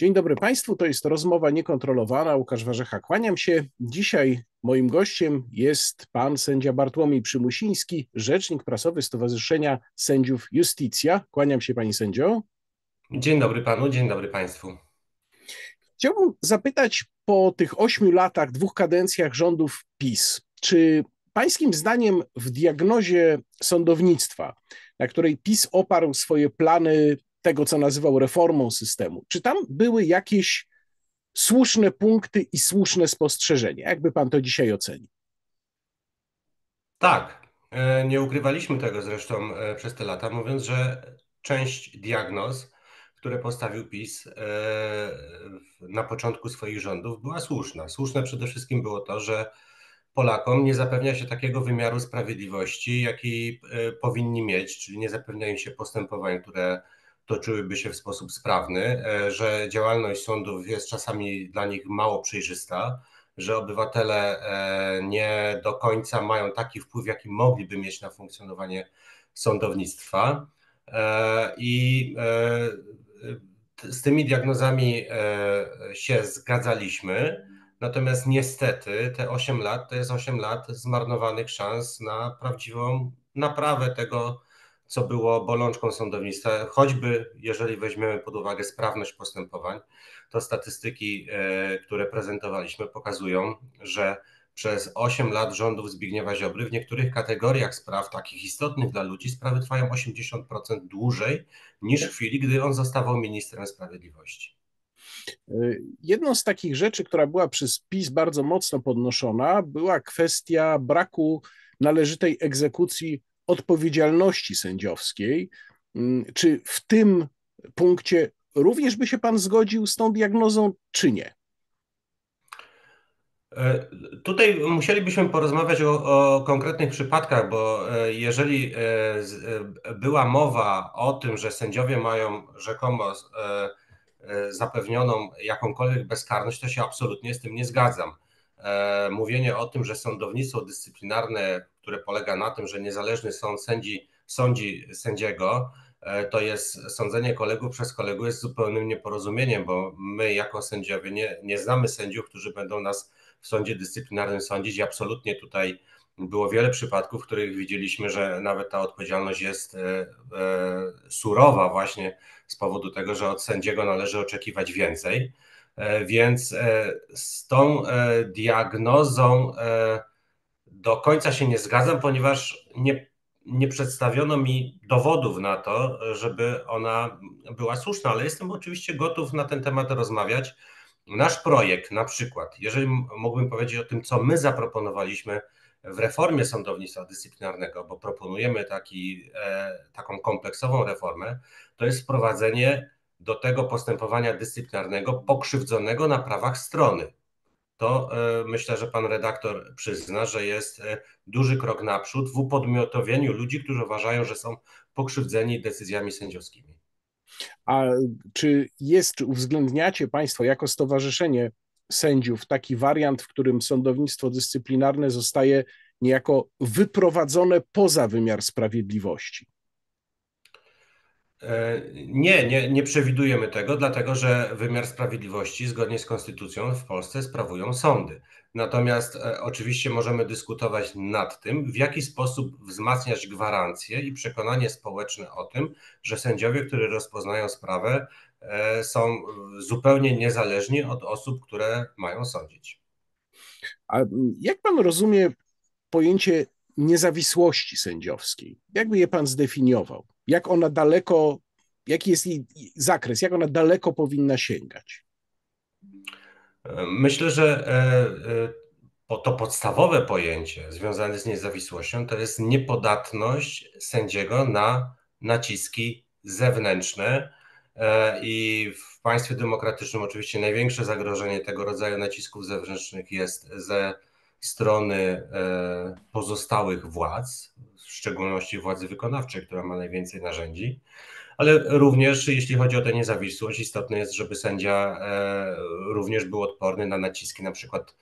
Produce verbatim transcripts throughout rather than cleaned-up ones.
Dzień dobry Państwu, to jest Rozmowa Niekontrolowana, Łukasz Warzecha, kłaniam się. Dzisiaj moim gościem jest pan sędzia Bartłomiej Przymusiński, rzecznik prasowy Stowarzyszenia Sędziów Iustitia. Kłaniam się, panie sędzio. Dzień dobry panu, dzień dobry państwu. Chciałbym zapytać po tych ośmiu latach, dwóch kadencjach rządów PiS, czy pańskim zdaniem w diagnozie sądownictwa, na której PiS oparł swoje plany tego, co nazywał reformą systemu, czy tam były jakieś słuszne punkty i słuszne spostrzeżenia? Jakby pan to dzisiaj ocenił? Tak, nie ukrywaliśmy tego zresztą przez te lata, mówiąc, że część diagnoz, które postawił PiS na początku swoich rządów, była słuszna. Słuszne przede wszystkim było to, że Polakom nie zapewnia się takiego wymiaru sprawiedliwości, jaki powinni mieć, czyli nie zapewniają się postępowań, które toczyłyby się w sposób sprawny, że działalność sądów jest czasami dla nich mało przejrzysta, że obywatele nie do końca mają taki wpływ, jaki mogliby mieć na funkcjonowanie sądownictwa. I z tymi diagnozami się zgadzaliśmy, natomiast niestety te osiem lat to jest osiem lat zmarnowanych szans na prawdziwą naprawę tego, co było bolączką sądownictwa, choćby jeżeli weźmiemy pod uwagę sprawność postępowań, to statystyki, które prezentowaliśmy, pokazują, że przez osiem lat rządów Zbigniewa Ziobry w niektórych kategoriach spraw takich istotnych dla ludzi sprawy trwają osiemdziesiąt procent dłużej niż w chwili, gdy on zostawał ministrem sprawiedliwości. Jedną z takich rzeczy, która była przez PiS bardzo mocno podnoszona, była kwestia braku należytej egzekucji odpowiedzialności sędziowskiej. Czy w tym punkcie również by się pan zgodził z tą diagnozą, czy nie? Tutaj musielibyśmy porozmawiać o, o konkretnych przypadkach, bo jeżeli była mowa o tym, że sędziowie mają rzekomo zapewnioną jakąkolwiek bezkarność, to się absolutnie z tym nie zgadzam. Mówienie o tym, że sądownictwo dyscyplinarne, które polega na tym, że niezależny sąd sędzi, sądzi sędziego, to jest sądzenie kolegów przez kolegów, jest zupełnym nieporozumieniem, bo my jako sędziowie nie, nie znamy sędziów, którzy będą nas w sądzie dyscyplinarnym sądzić i absolutnie tutaj było wiele przypadków, w których widzieliśmy, że nawet ta odpowiedzialność jest surowa właśnie z powodu tego, że od sędziego należy oczekiwać więcej. Więc z tą diagnozą do końca się nie zgadzam, ponieważ nie, nie przedstawiono mi dowodów na to, żeby ona była słuszna, ale jestem oczywiście gotów na ten temat rozmawiać. Nasz projekt na przykład, jeżeli mógłbym powiedzieć o tym, co my zaproponowaliśmy w reformie sądownictwa dyscyplinarnego, bo proponujemy taki, taką kompleksową reformę, to jest wprowadzenie do tego postępowania dyscyplinarnego pokrzywdzonego na prawach strony. To y, myślę, że pan redaktor przyzna, że jest y, duży krok naprzód w upodmiotowieniu ludzi, którzy uważają, że są pokrzywdzeni decyzjami sędziowskimi. A czy jest, czy uwzględniacie państwo jako Stowarzyszenie Sędziów taki wariant, w którym sądownictwo dyscyplinarne zostaje niejako wyprowadzone poza wymiar sprawiedliwości? Nie, nie, nie przewidujemy tego, dlatego że wymiar sprawiedliwości zgodnie z konstytucją w Polsce sprawują sądy. Natomiast e, oczywiście możemy dyskutować nad tym, w jaki sposób wzmacniać gwarancje i przekonanie społeczne o tym, że sędziowie, którzy rozpoznają sprawę, e, są zupełnie niezależni od osób, które mają sądzić. A jak pan rozumie pojęcie niezawisłości sędziowskiej? Jakby je pan zdefiniował? Jak ona daleko, jaki jest jej zakres, jak ona daleko powinna sięgać? Myślę, że to podstawowe pojęcie związane z niezawisłością to jest niepodatność sędziego na naciski zewnętrzne i w państwie demokratycznym oczywiście największe zagrożenie tego rodzaju nacisków zewnętrznych jest ze strony pozostałych władz, w szczególności władzy wykonawczej, która ma najwięcej narzędzi, ale również jeśli chodzi o tę niezawisłość, istotne jest, żeby sędzia również był odporny na naciski na przykład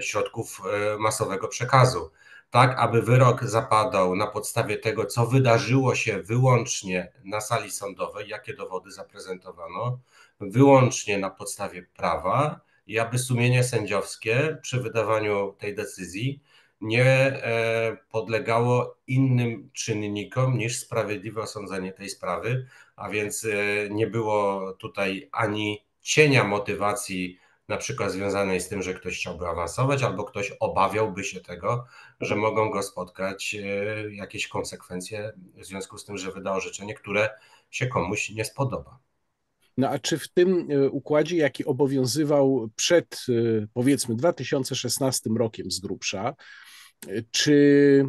środków masowego przekazu, tak aby wyrok zapadał na podstawie tego, co wydarzyło się wyłącznie na sali sądowej, jakie dowody zaprezentowano, wyłącznie na podstawie prawa i aby sumienie sędziowskie przy wydawaniu tej decyzji nie podlegało innym czynnikom niż sprawiedliwe osądzenie tej sprawy, a więc nie było tutaj ani cienia motywacji na przykład związanej z tym, że ktoś chciałby awansować albo ktoś obawiałby się tego, że mogą go spotkać jakieś konsekwencje w związku z tym, że wydał orzeczenie, które się komuś nie spodoba. No a czy w tym układzie, jaki obowiązywał przed, powiedzmy, dwa tysiące szesnastym rokiem z grubsza, czy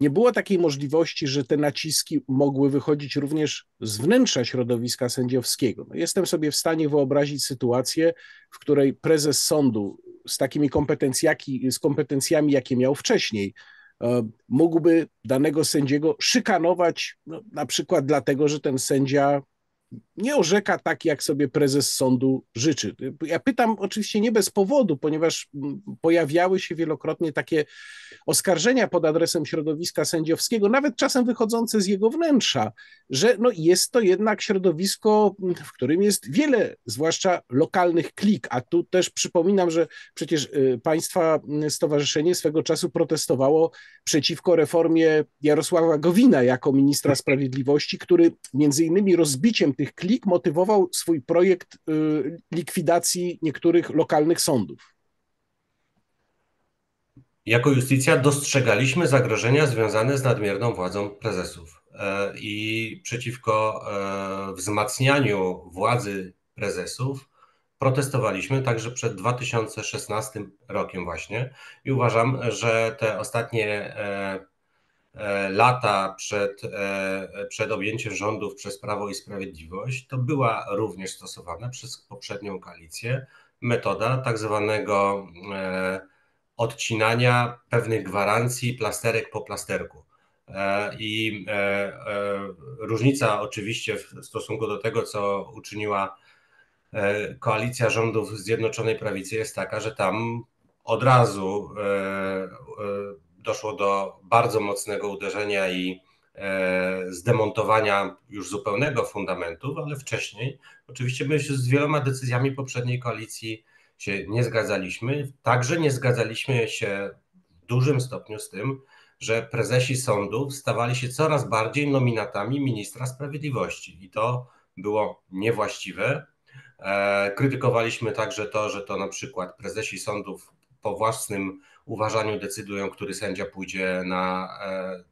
nie było takiej możliwości, że te naciski mogły wychodzić również z wnętrza środowiska sędziowskiego? No jestem sobie w stanie wyobrazić sytuację, w której prezes sądu z takimi kompetencjami, z kompetencjami, jakie miał wcześniej, mógłby danego sędziego szykanować, no, na przykład dlatego, że ten sędzia nie orzeka tak, jak sobie prezes sądu życzy. Ja pytam oczywiście nie bez powodu, ponieważ pojawiały się wielokrotnie takie oskarżenia pod adresem środowiska sędziowskiego, nawet czasem wychodzące z jego wnętrza, że no jest to jednak środowisko, w którym jest wiele, zwłaszcza lokalnych klik, a tu też przypominam, że przecież Państwa Stowarzyszenie swego czasu protestowało przeciwko reformie Jarosława Gowina jako ministra sprawiedliwości, który między innymi rozbiciem tych klik motywował swój projekt likwidacji niektórych lokalnych sądów. Jako Iustitia dostrzegaliśmy zagrożenia związane z nadmierną władzą prezesów i przeciwko wzmacnianiu władzy prezesów protestowaliśmy także przed dwa tysiące szesnastym rokiem właśnie i uważam, że te ostatnie lata przed, przed objęciem rządów przez Prawo i Sprawiedliwość, to była również stosowana przez poprzednią koalicję metoda tak zwanego odcinania pewnych gwarancji plasterek po plasterku. I różnica oczywiście w stosunku do tego, co uczyniła koalicja rządów Zjednoczonej Prawicy jest taka, że tam od razu doszło do bardzo mocnego uderzenia i e, zdemontowania już zupełnego fundamentów, ale wcześniej oczywiście my się z wieloma decyzjami poprzedniej koalicji się nie zgadzaliśmy. Także nie zgadzaliśmy się w dużym stopniu z tym, że prezesi sądów stawali się coraz bardziej nominatami ministra sprawiedliwości i to było niewłaściwe. E, krytykowaliśmy także to, że to na przykład prezesi sądów po własnym uważaniu decydują, który sędzia pójdzie na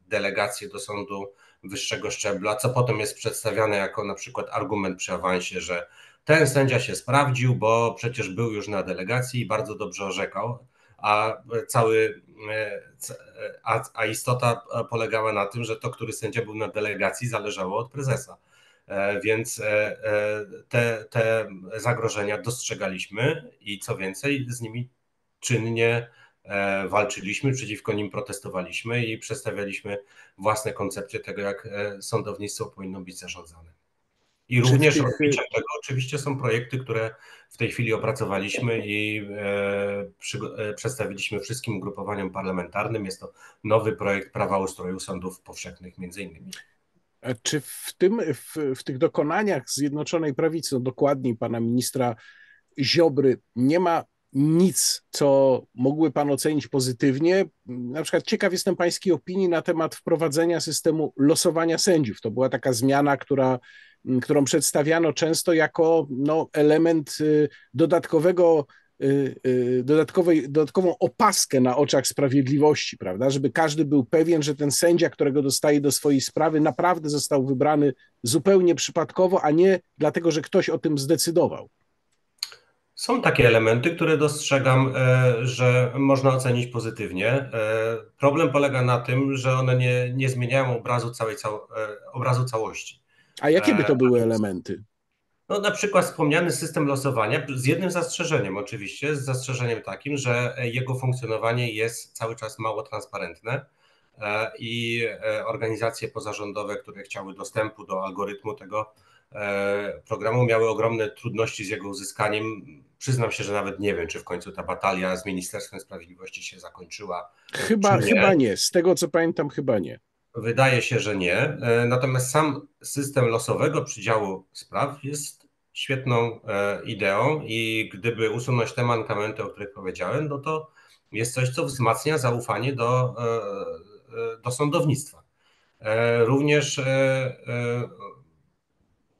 delegację do sądu wyższego szczebla, co potem jest przedstawiane jako na przykład argument przy awansie, że ten sędzia się sprawdził, bo przecież był już na delegacji i bardzo dobrze orzekał, a, cały, a, a istota polegała na tym, że to, który sędzia był na delegacji, zależało od prezesa. Więc te, te zagrożenia dostrzegaliśmy i co więcej, z nimi czynnie walczyliśmy, przeciwko nim protestowaliśmy i przedstawialiśmy własne koncepcje tego, jak sądownictwo powinno być zarządzane. I również odbiciem tego oczywiście są projekty, które w tej chwili opracowaliśmy i e, przedstawiliśmy wszystkim ugrupowaniom parlamentarnym. Jest to nowy projekt prawa ustroju sądów powszechnych między innymi. A czy w, tym, w, w tych dokonaniach Zjednoczonej Prawicy, no dokładniej pana ministra Ziobry, nie ma nic, co mógłby pan ocenić pozytywnie? Na przykład ciekaw jestem pańskiej opinii na temat wprowadzenia systemu losowania sędziów. To była taka zmiana, która, którą przedstawiano często jako no, element dodatkowego, dodatkowej, dodatkową opaskę na oczach sprawiedliwości, prawda? Żeby każdy był pewien, że ten sędzia, którego dostaje do swojej sprawy, naprawdę został wybrany zupełnie przypadkowo, a nie dlatego, że ktoś o tym zdecydował. Są takie elementy, które dostrzegam, że można ocenić pozytywnie. Problem polega na tym, że one nie, nie zmieniają obrazu, całej, obrazu całości. A jakie by to były elementy? No, na przykład wspomniany system losowania z jednym zastrzeżeniem oczywiście, z zastrzeżeniem takim, że jego funkcjonowanie jest cały czas mało transparentne i organizacje pozarządowe, które chciały dostępu do algorytmu tego programu, miały ogromne trudności z jego uzyskaniem. Przyznam się, że nawet nie wiem, czy w końcu ta batalia z Ministerstwem Sprawiedliwości się zakończyła. Chyba nie. chyba nie, z tego co pamiętam chyba nie. Wydaje się, że nie. Natomiast sam system losowego przydziału spraw jest świetną e, ideą i gdyby usunąć te mankamenty, o których powiedziałem, no to jest coś, co wzmacnia zaufanie do, e, do sądownictwa. E, również e, e,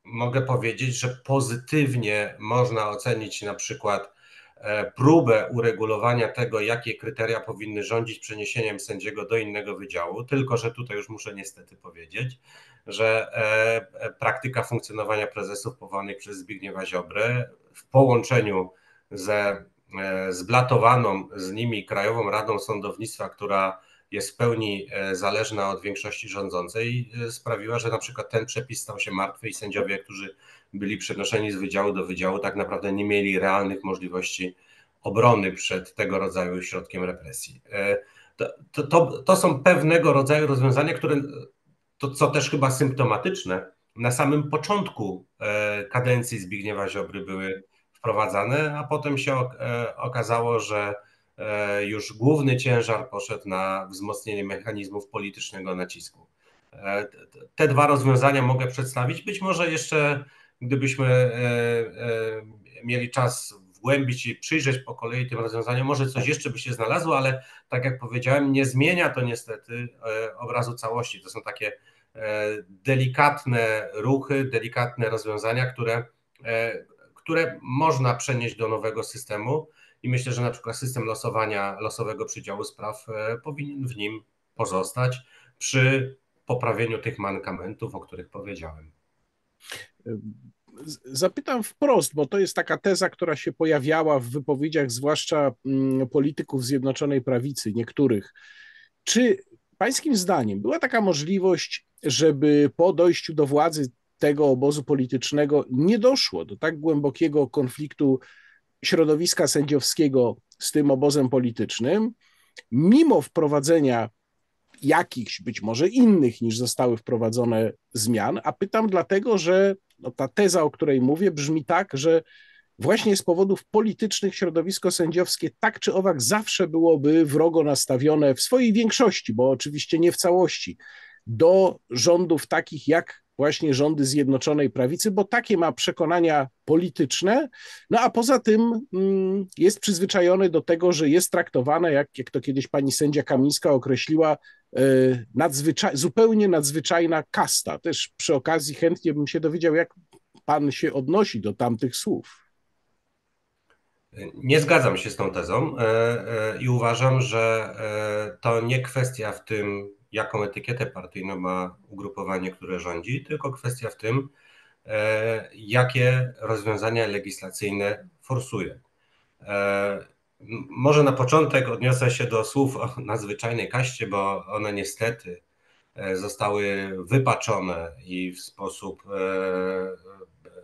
mogę powiedzieć, że pozytywnie można ocenić na przykład próbę uregulowania tego, jakie kryteria powinny rządzić przeniesieniem sędziego do innego wydziału, tylko że tutaj już muszę niestety powiedzieć, że praktyka funkcjonowania prezesów powołanych przez Zbigniewa Ziobrę w połączeniu ze zblatowaną z nimi Krajową Radą Sądownictwa, która jest w pełni zależna od większości rządzącej, sprawiła, że na przykład ten przepis stał się martwy i sędziowie, którzy byli przenoszeni z wydziału do wydziału, tak naprawdę nie mieli realnych możliwości obrony przed tego rodzaju środkiem represji. To, to, to, to są pewnego rodzaju rozwiązania, które, to, co też chyba symptomatyczne, na samym początku kadencji Zbigniewa Ziobry były wprowadzane, a potem się okazało, że już główny ciężar poszedł na wzmocnienie mechanizmów politycznego nacisku. Te dwa rozwiązania mogę przedstawić. Być może jeszcze, gdybyśmy mieli czas wgłębić i przyjrzeć po kolei tym rozwiązaniom, może coś jeszcze by się znalazło, ale tak jak powiedziałem, nie zmienia to niestety obrazu całości. To są takie delikatne ruchy, delikatne rozwiązania, które, które można przenieść do nowego systemu. I myślę, że na przykład system losowania, losowego przydziału spraw powinien w nim pozostać przy poprawieniu tych mankamentów, o których powiedziałem. Zapytam wprost, bo to jest taka teza, która się pojawiała w wypowiedziach, zwłaszcza polityków Zjednoczonej Prawicy, niektórych. Czy pańskim zdaniem była taka możliwość, żeby po dojściu do władzy tego obozu politycznego nie doszło do tak głębokiego konfliktu środowiska sędziowskiego z tym obozem politycznym, mimo wprowadzenia jakichś, być może innych niż zostały wprowadzone zmian, a pytam dlatego, że no, ta teza, o której mówię, brzmi tak, że właśnie z powodów politycznych środowisko sędziowskie tak czy owak zawsze byłoby wrogo nastawione w swojej większości, bo oczywiście nie w całości, do rządów takich jak właśnie rządy Zjednoczonej Prawicy, bo takie ma przekonania polityczne, no a poza tym jest przyzwyczajony do tego, że jest traktowane, jak, jak to kiedyś pani sędzia Kamińska określiła, nadzwycza- zupełnie nadzwyczajna kasta. Też przy okazji chętnie bym się dowiedział, jak pan się odnosi do tamtych słów. Nie zgadzam się z tą tezą i uważam, że to nie kwestia w tym, jaką etykietę partyjną ma ugrupowanie, które rządzi, tylko kwestia w tym, jakie rozwiązania legislacyjne forsuje. Może na początek odniosę się do słów o nadzwyczajnej kaście, bo one niestety zostały wypaczone i w sposób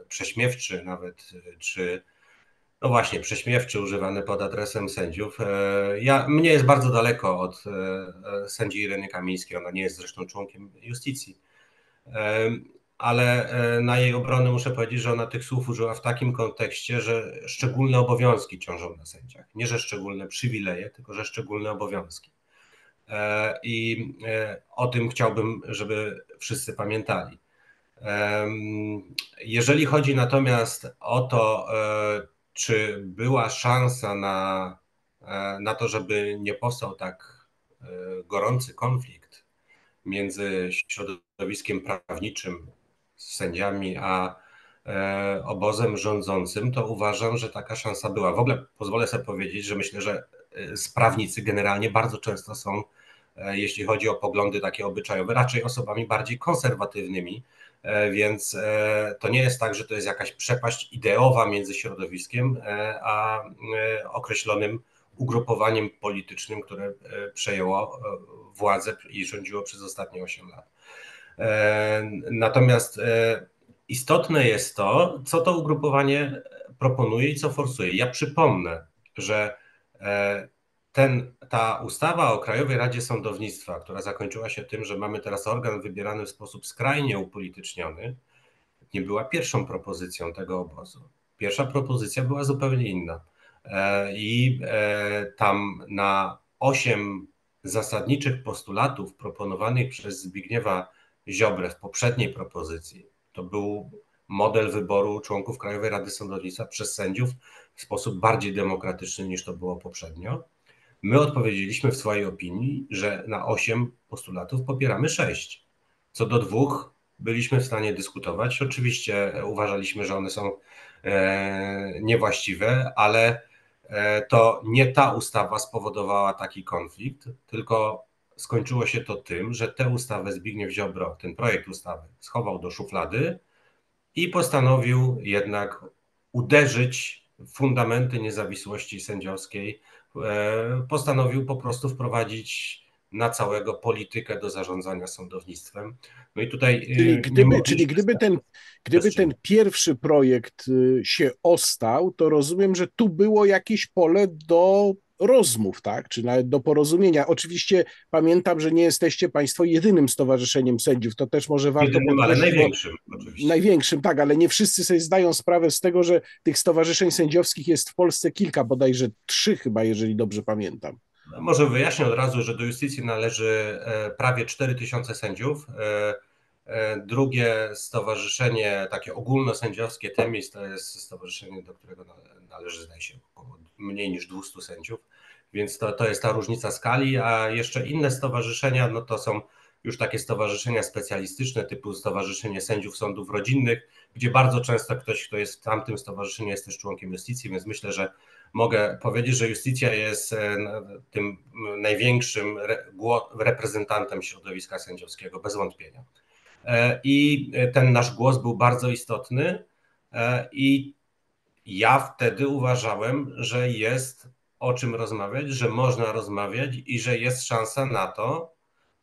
prześmiewczy nawet, czy no właśnie, prześmiewczy używany pod adresem sędziów. Ja, mnie jest bardzo daleko od sędzi Ireny Kamińskiej, ona nie jest zresztą członkiem Iustitii, ale na jej obronę muszę powiedzieć, że ona tych słów użyła w takim kontekście, że szczególne obowiązki ciążą na sędziach. Nie, że szczególne przywileje, tylko że szczególne obowiązki. I o tym chciałbym, żeby wszyscy pamiętali. Jeżeli chodzi natomiast o to, czy była szansa na, na to, żeby nie powstał tak gorący konflikt między środowiskiem prawniczym, sędziami, a obozem rządzącym, to uważam, że taka szansa była. W ogóle pozwolę sobie powiedzieć, że myślę, że prawnicy generalnie bardzo często są, jeśli chodzi o poglądy takie obyczajowe, raczej osobami bardziej konserwatywnymi, więc to nie jest tak, że to jest jakaś przepaść ideowa między środowiskiem a określonym ugrupowaniem politycznym, które przejęło władzę i rządziło przez ostatnie osiem lat. Natomiast istotne jest to, co to ugrupowanie proponuje i co forsuje. Ja przypomnę, że Ten, ta ustawa o Krajowej Radzie Sądownictwa, która zakończyła się tym, że mamy teraz organ wybierany w sposób skrajnie upolityczniony, nie była pierwszą propozycją tego obozu. Pierwsza propozycja była zupełnie inna. I tam na osiem zasadniczych postulatów proponowanych przez Zbigniewa Ziobrę w poprzedniej propozycji, to był model wyboru członków Krajowej Rady Sądownictwa przez sędziów w sposób bardziej demokratyczny niż to było poprzednio. My odpowiedzieliśmy w swojej opinii, że na osiem postulatów popieramy sześć. Co do dwóch byliśmy w stanie dyskutować. Oczywiście uważaliśmy, że one są niewłaściwe, ale to nie ta ustawa spowodowała taki konflikt, tylko skończyło się to tym, że tę ustawę Zbigniew Ziobro, ten projekt ustawy schował do szuflady i postanowił jednak uderzyć w fundamenty niezawisłości sędziowskiej. Postanowił po prostu wprowadzić na całego politykę do zarządzania sądownictwem. No i tutaj... Czyli gdyby, czyli gdyby, ten, gdyby ten pierwszy projekt się ostał, to rozumiem, że tu było jakieś pole do rozmów, tak? Czy nawet do porozumienia. Oczywiście pamiętam, że nie jesteście Państwo jedynym stowarzyszeniem sędziów, to też może warto... Jedynym, ale największym oczywiście. Największym, tak, ale nie wszyscy sobie zdają sprawę z tego, że tych stowarzyszeń sędziowskich jest w Polsce kilka, bodajże trzy chyba, jeżeli dobrze pamiętam. Może wyjaśnię od razu, że do Iustitii należy prawie cztery tysiące sędziów. Drugie stowarzyszenie, takie ogólnosędziowskie, Temis, to jest stowarzyszenie, do którego należy, zdaje się, około mniej niż dwieście sędziów, więc to, to jest ta różnica skali, a jeszcze inne stowarzyszenia, no to są już takie stowarzyszenia specjalistyczne, typu Stowarzyszenie Sędziów Sądów Rodzinnych, gdzie bardzo często ktoś, kto jest w tamtym stowarzyszeniu, jest też członkiem Iustitii, więc myślę, że mogę powiedzieć, że Iustitia jest tym największym reprezentantem środowiska sędziowskiego, bez wątpienia. I ten nasz głos był bardzo istotny i ja wtedy uważałem, że jest o czym rozmawiać, że można rozmawiać i że jest szansa na to,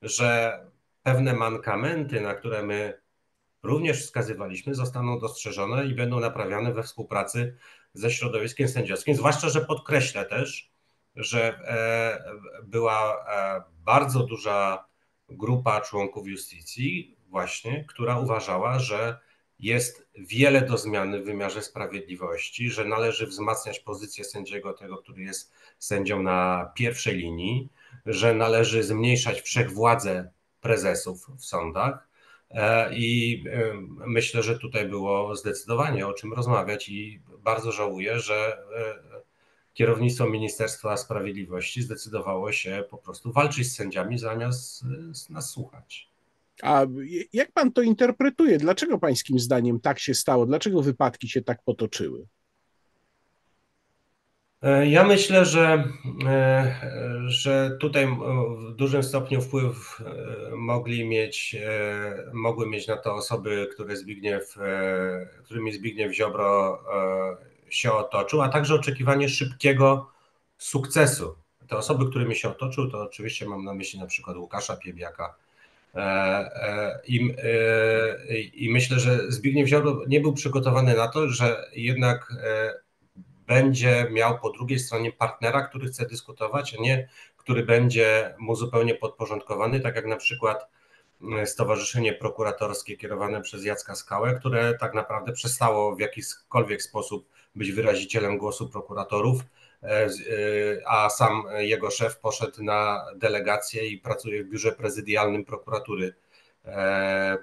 że pewne mankamenty, na które my również wskazywaliśmy, zostaną dostrzeżone i będą naprawiane we współpracy ze środowiskiem sędziowskim, zwłaszcza, że podkreślę też, że była bardzo duża grupa członków Iustitii właśnie, która uważała, że jest wiele do zmiany w wymiarze sprawiedliwości, że należy wzmacniać pozycję sędziego, tego, który jest sędzią na pierwszej linii, że należy zmniejszać wszechwładzę prezesów w sądach i myślę, że tutaj było zdecydowanie o czym rozmawiać i bardzo żałuję, że kierownictwo Ministerstwa Sprawiedliwości zdecydowało się po prostu walczyć z sędziami zamiast nas słuchać. A jak pan to interpretuje? Dlaczego pańskim zdaniem tak się stało? Dlaczego wypadki się tak potoczyły? Ja myślę, że, że tutaj w dużym stopniu wpływ mogli mieć, mogły mieć na to osoby, które Zbigniew, którymi Zbigniew Ziobro się otoczył, a także oczekiwanie szybkiego sukcesu. Te osoby, którymi się otoczył, to oczywiście mam na myśli na przykład Łukasza Piebiaka. I, i myślę, że Zbigniew Ziobro nie był przygotowany na to, że jednak będzie miał po drugiej stronie partnera, który chce dyskutować, a nie który będzie mu zupełnie podporządkowany, tak jak na przykład Stowarzyszenie Prokuratorskie kierowane przez Jacka Skałę, które tak naprawdę przestało w jakikolwiek sposób być wyrazicielem głosu prokuratorów, a sam jego szef poszedł na delegację i pracuje w biurze prezydialnym prokuratury,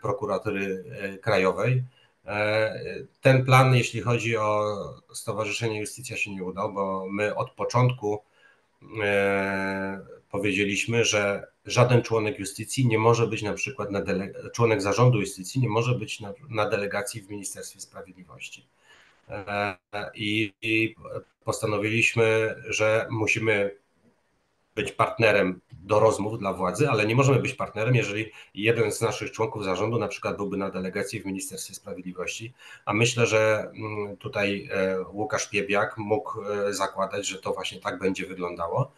prokuratury krajowej. Ten plan, jeśli chodzi o Stowarzyszenie Iustitia, się nie udał, bo my od początku powiedzieliśmy, że żaden członek Iustitii nie może być na przykład, na członek zarządu Iustitii nie może być na, na delegacji w Ministerstwie Sprawiedliwości. I postanowiliśmy, że musimy być partnerem do rozmów dla władzy, ale nie możemy być partnerem, jeżeli jeden z naszych członków zarządu na przykład byłby na delegacji w Ministerstwie Sprawiedliwości, a myślę, że tutaj Łukasz Piebiak mógł zakładać, że to właśnie tak będzie wyglądało.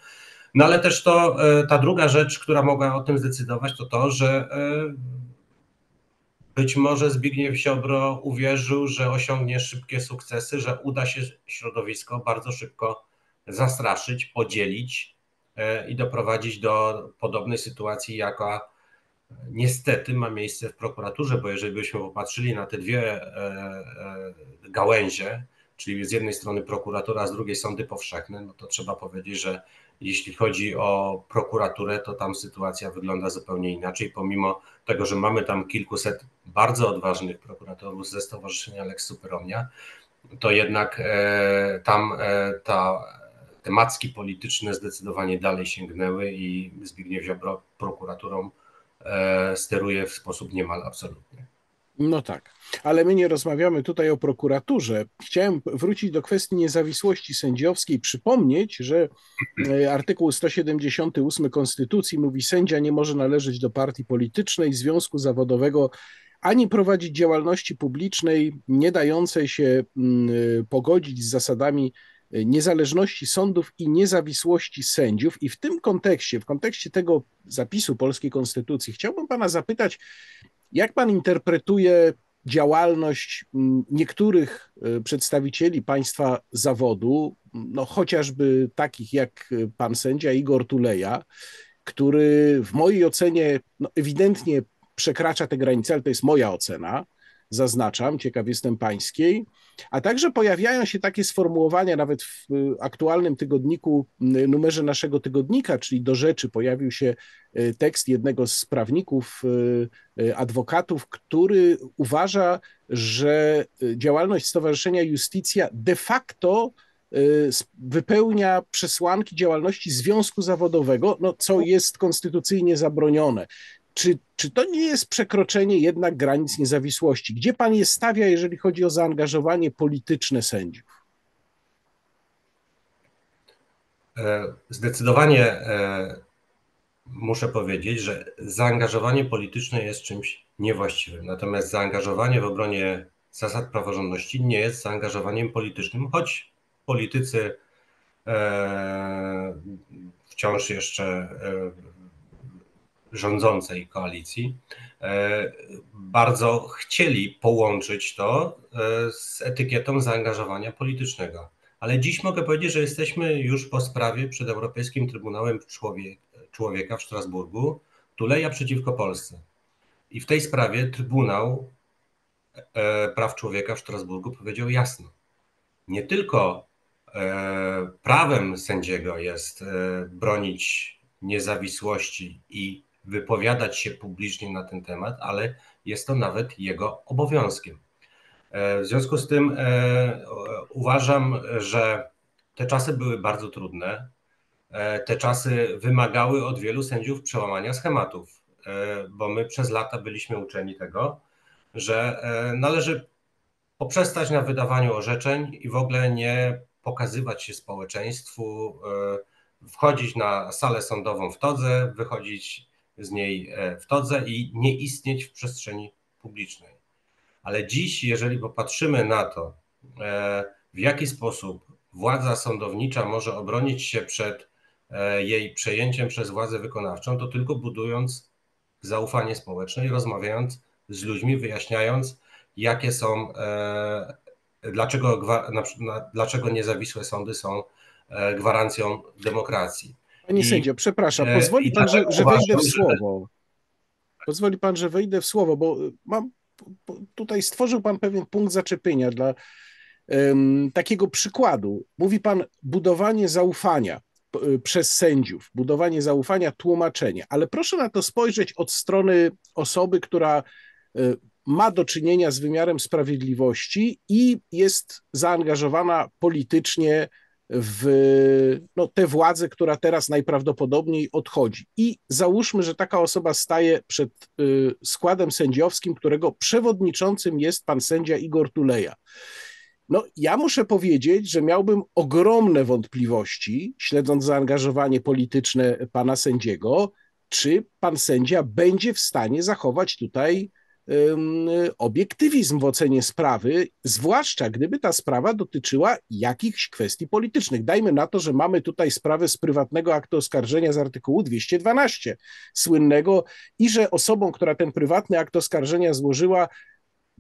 No ale też to, ta druga rzecz, która mogła o tym zdecydować, to to, że być może Zbigniew Ziobro uwierzył, że osiągnie szybkie sukcesy, że uda się środowisko bardzo szybko zastraszyć, podzielić i doprowadzić do podobnej sytuacji, jaka niestety ma miejsce w prokuraturze, bo jeżeli byśmy popatrzyli na te dwie gałęzie, czyli z jednej strony prokuratura, a z drugiej sądy powszechne, no to trzeba powiedzieć, że jeśli chodzi o prokuraturę, to tam sytuacja wygląda zupełnie inaczej, pomimo tego, że mamy tam kilkuset bardzo odważnych prokuratorów ze stowarzyszenia Lex Super Omnia, to jednak e, tam e, ta, te macki polityczne zdecydowanie dalej sięgnęły i Zbigniew Ziobro prokuraturą e, steruje w sposób niemal absolutny. No tak, ale my nie rozmawiamy tutaj o prokuraturze. Chciałem wrócić do kwestii niezawisłości sędziowskiej, przypomnieć, że artykuł sto siedemdziesiąty ósmy Konstytucji mówi: sędzia nie może należeć do partii politycznej, związku zawodowego, ani prowadzić działalności publicznej nie dającej się pogodzić z zasadami niezależności sądów i niezawisłości sędziów. I w tym kontekście, w kontekście tego zapisu polskiej konstytucji, chciałbym pana zapytać, jak pan interpretuje działalność niektórych przedstawicieli państwa zawodu, no chociażby takich jak pan sędzia Igor Tuleya, który w mojej ocenie no ewidentnie przekracza te granice, ale to jest moja ocena, zaznaczam, ciekaw jestem pańskiej, a także pojawiają się takie sformułowania nawet w aktualnym tygodniku, numerze naszego tygodnika, czyli Do Rzeczy, pojawił się tekst jednego z prawników, adwokatów, który uważa, że działalność stowarzyszenia Iustitia de facto wypełnia przesłanki działalności związku zawodowego, no, co jest konstytucyjnie zabronione. Czy, czy to nie jest przekroczenie jednak granic niezawisłości? Gdzie pan je stawia, jeżeli chodzi o zaangażowanie polityczne sędziów? Zdecydowanie muszę powiedzieć, że zaangażowanie polityczne jest czymś niewłaściwym. Natomiast zaangażowanie w obronie zasad praworządności nie jest zaangażowaniem politycznym, choć politycy wciąż jeszcze rządzącej koalicji bardzo chcieli połączyć to z etykietą zaangażowania politycznego. Ale dziś mogę powiedzieć, że jesteśmy już po sprawie przed Europejskim Trybunałem Człowieka w Strasburgu, Tuleya przeciwko Polsce. I w tej sprawie Trybunał Praw Człowieka w Strasburgu powiedział jasno: nie tylko prawem sędziego jest bronić niezawisłości i wypowiadać się publicznie na ten temat, ale jest to nawet jego obowiązkiem. W związku z tym e, uważam, że te czasy były bardzo trudne. E, te czasy wymagały od wielu sędziów przełamania schematów, e, bo my przez lata byliśmy uczeni tego, że e, należy poprzestać na wydawaniu orzeczeń i w ogóle nie pokazywać się społeczeństwu, e, wchodzić na salę sądową w todze, wychodzić z niej w todze i nie istnieć w przestrzeni publicznej. Ale dziś, jeżeli popatrzymy na to, w jaki sposób władza sądownicza może obronić się przed jej przejęciem przez władzę wykonawczą, to tylko budując zaufanie społeczne i rozmawiając z ludźmi, wyjaśniając, jakie są, dlaczego, dlaczego niezawisłe sądy są gwarancją demokracji. Panie I, sędzio, przepraszam, pozwoli pan, że, że wejdę w słowo. Pozwoli pan, że wejdę w słowo, bo mam tutaj stworzył pan pewien punkt zaczepienia dla um, takiego przykładu. Mówi pan: budowanie zaufania przez sędziów, budowanie zaufania, tłumaczenie, ale proszę na to spojrzeć od strony osoby, która um, ma do czynienia z wymiarem sprawiedliwości i jest zaangażowana politycznie w no, tę władzę, która teraz najprawdopodobniej odchodzi. I załóżmy, że taka osoba staje przed y, składem sędziowskim, którego przewodniczącym jest pan sędzia Igor Tuleya. No, ja muszę powiedzieć, że miałbym ogromne wątpliwości, śledząc zaangażowanie polityczne pana sędziego, czy pan sędzia będzie w stanie zachować tutaj obiektywizm w ocenie sprawy, zwłaszcza gdyby ta sprawa dotyczyła jakichś kwestii politycznych. Dajmy na to, że mamy tutaj sprawę z prywatnego aktu oskarżenia z artykułu dwieście dwanaście słynnego i że osobą, która ten prywatny akt oskarżenia złożyła,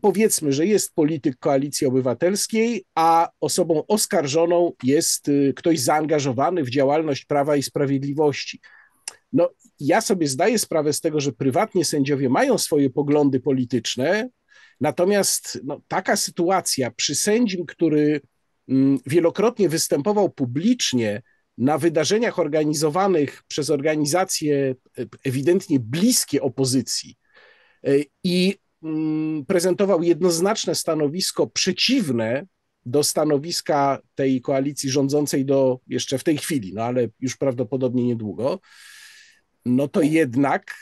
powiedzmy, że jest polityk Koalicji Obywatelskiej, a osobą oskarżoną jest ktoś zaangażowany w działalność Prawa i Sprawiedliwości. No, ja sobie zdaję sprawę z tego, że prywatnie sędziowie mają swoje poglądy polityczne, natomiast no, taka sytuacja przy sędzim, który wielokrotnie występował publicznie na wydarzeniach organizowanych przez organizacje ewidentnie bliskie opozycji i prezentował jednoznaczne stanowisko przeciwne do stanowiska tej koalicji rządzącej do jeszcze w tej chwili, no ale już prawdopodobnie niedługo, no to jednak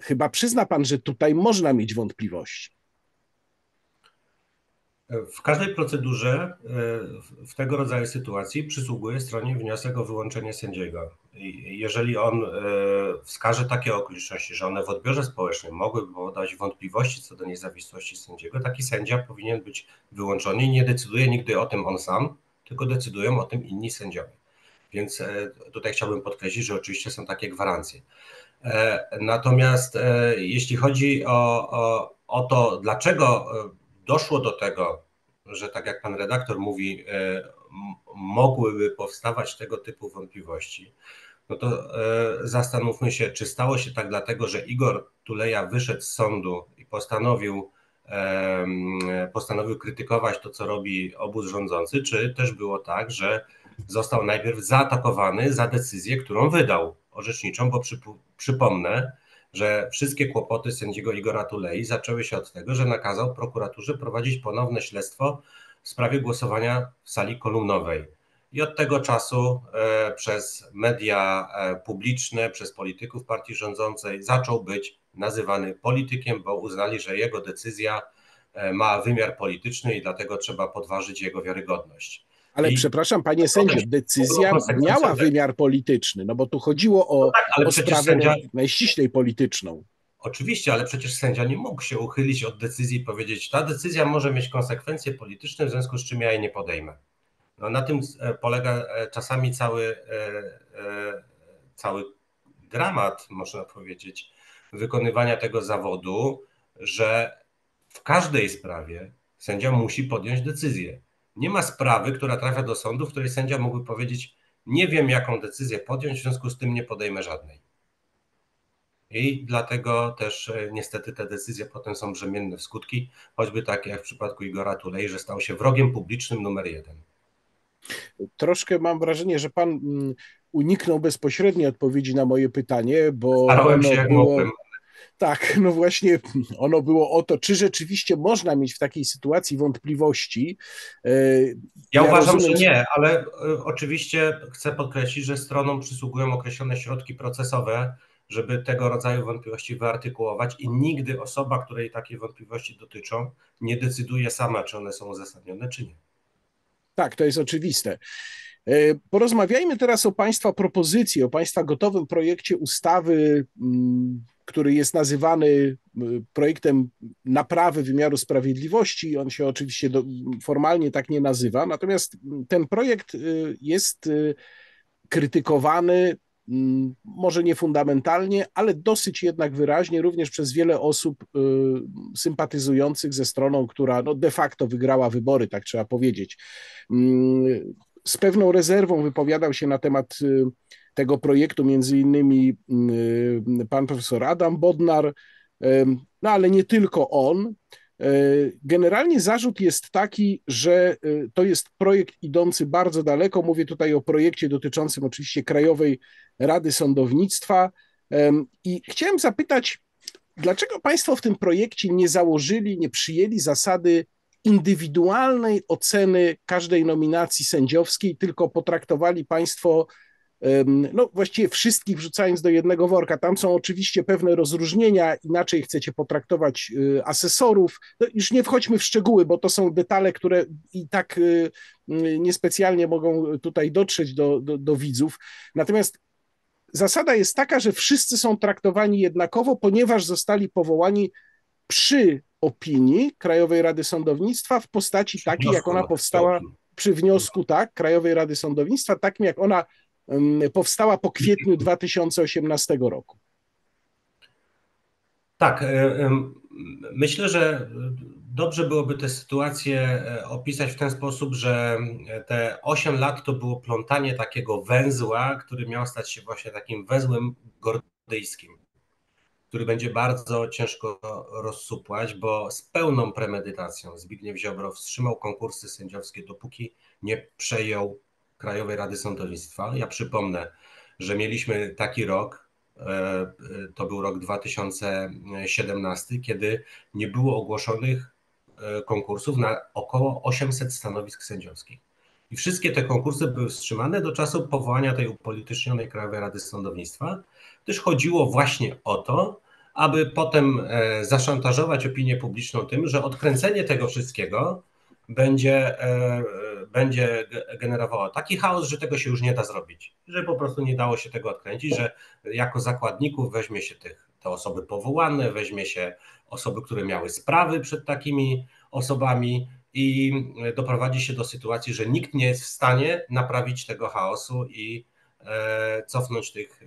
chyba przyzna pan, że tutaj można mieć wątpliwości. W każdej procedurze w tego rodzaju sytuacji przysługuje stronie wniosek o wyłączenie sędziego. Jeżeli on wskaże takie okoliczności, że one w odbiorze społecznym mogłyby powodować wątpliwości co do niezawisłości sędziego, taki sędzia powinien być wyłączony i nie decyduje nigdy o tym on sam, tylko decydują o tym inni sędziowie. Więc tutaj chciałbym podkreślić, że oczywiście są takie gwarancje. Natomiast jeśli chodzi o, o, o to, dlaczego doszło do tego, że tak jak pan redaktor mówi, mogłyby powstawać tego typu wątpliwości, no to zastanówmy się, czy stało się tak dlatego, że Igor Tuleya wyszedł z sądu i postanowił, postanowił krytykować to, co robi obóz rządzący, czy też było tak, że został najpierw zaatakowany za decyzję, którą wydał orzeczniczą, bo przyp- przypomnę, że wszystkie kłopoty sędziego Igora Tulei zaczęły się od tego, że nakazał prokuraturze prowadzić ponowne śledztwo w sprawie głosowania w sali kolumnowej. I od tego czasu e, przez media e, publiczne, przez polityków partii rządzącej zaczął być nazywany politykiem, bo uznali, że jego decyzja e, ma wymiar polityczny i dlatego trzeba podważyć jego wiarygodność. Ale I... przepraszam, panie sędzie, decyzja miała wymiar polityczny, no bo tu chodziło o, no tak, o sprawę sędzia... najściślej polityczną. Oczywiście, ale przecież sędzia nie mógł się uchylić od decyzji i powiedzieć, ta decyzja może mieć konsekwencje polityczne, w związku z czym ja jej nie podejmę. No, na tym polega czasami cały, cały dramat, można powiedzieć, wykonywania tego zawodu, że w każdej sprawie sędzia musi podjąć decyzję. Nie ma sprawy, która trafia do sądu, w której sędzia mógłby powiedzieć, nie wiem jaką decyzję podjąć, w związku z tym nie podejmę żadnej. I dlatego też niestety te decyzje potem są brzemienne w skutki, choćby takie jak w przypadku Igora Tulei, że stał się wrogiem publicznym numer jeden. Troszkę mam wrażenie, że pan uniknął bezpośredniej odpowiedzi na moje pytanie, bo... Starałem się jak było... mogłem. Tak, no właśnie ono było o to, czy rzeczywiście można mieć w takiej sytuacji wątpliwości. Ja, ja uważam, rozumiem, że nie, ale oczywiście chcę podkreślić, że stronom przysługują określone środki procesowe, żeby tego rodzaju wątpliwości wyartykułować i nigdy osoba, której takie wątpliwości dotyczą, nie decyduje sama, czy one są uzasadnione, czy nie. Tak, to jest oczywiste. Porozmawiajmy teraz o państwa propozycji, o państwa gotowym projekcie ustawy, który jest nazywany projektem naprawy wymiaru sprawiedliwości. On się oczywiście do, formalnie tak nie nazywa, natomiast ten projekt jest krytykowany, może nie fundamentalnie, ale dosyć jednak wyraźnie również przez wiele osób sympatyzujących ze stroną, która no de facto wygrała wybory, tak trzeba powiedzieć. Z pewną rezerwą wypowiadał się na temat tego projektu między innymi pan profesor Adam Bodnar, no ale nie tylko on. Generalnie zarzut jest taki, że to jest projekt idący bardzo daleko. Mówię tutaj o projekcie dotyczącym oczywiście Krajowej Rady Sądownictwa i chciałem zapytać, dlaczego państwo w tym projekcie nie założyli, nie przyjęli zasady indywidualnej oceny każdej nominacji sędziowskiej, tylko potraktowali państwo no właściwie wszystkich wrzucając do jednego worka. Tam są oczywiście pewne rozróżnienia, inaczej chcecie potraktować asesorów. No już nie wchodźmy w szczegóły, bo to są detale, które i tak niespecjalnie mogą tutaj dotrzeć do, do, do widzów. Natomiast zasada jest taka, że wszyscy są traktowani jednakowo, ponieważ zostali powołani przy opinii Krajowej Rady Sądownictwa w postaci takiej, jak ona powstała przy wniosku, tak, Krajowej Rady Sądownictwa, takim jak ona powstała po kwietniu dwa tysiące osiemnastego roku. Tak, myślę, że dobrze byłoby tę sytuację opisać w ten sposób, że te osiem lat to było plątanie takiego węzła, który miał stać się właśnie takim węzłem gordyjskim, który będzie bardzo ciężko rozsupłać, bo z pełną premedytacją Zbigniew Ziobro wstrzymał konkursy sędziowskie, dopóki nie przejął Krajowej Rady Sądownictwa. Ja przypomnę, że mieliśmy taki rok, to był rok dwa tysiące siedemnasty, kiedy nie było ogłoszonych konkursów na około osiemset stanowisk sędziowskich. I wszystkie te konkursy były wstrzymane do czasu powołania tej upolitycznionej Krajowej Rady Sądownictwa, gdyż chodziło właśnie o to, aby potem zaszantażować opinię publiczną tym, że odkręcenie tego wszystkiego będzie, będzie generowało taki chaos, że tego się już nie da zrobić, że po prostu nie dało się tego odkręcić, że jako zakładników weźmie się tych, te osoby powołane, weźmie się osoby, które miały sprawy przed takimi osobami, i doprowadzi się do sytuacji, że nikt nie jest w stanie naprawić tego chaosu i cofnąć tych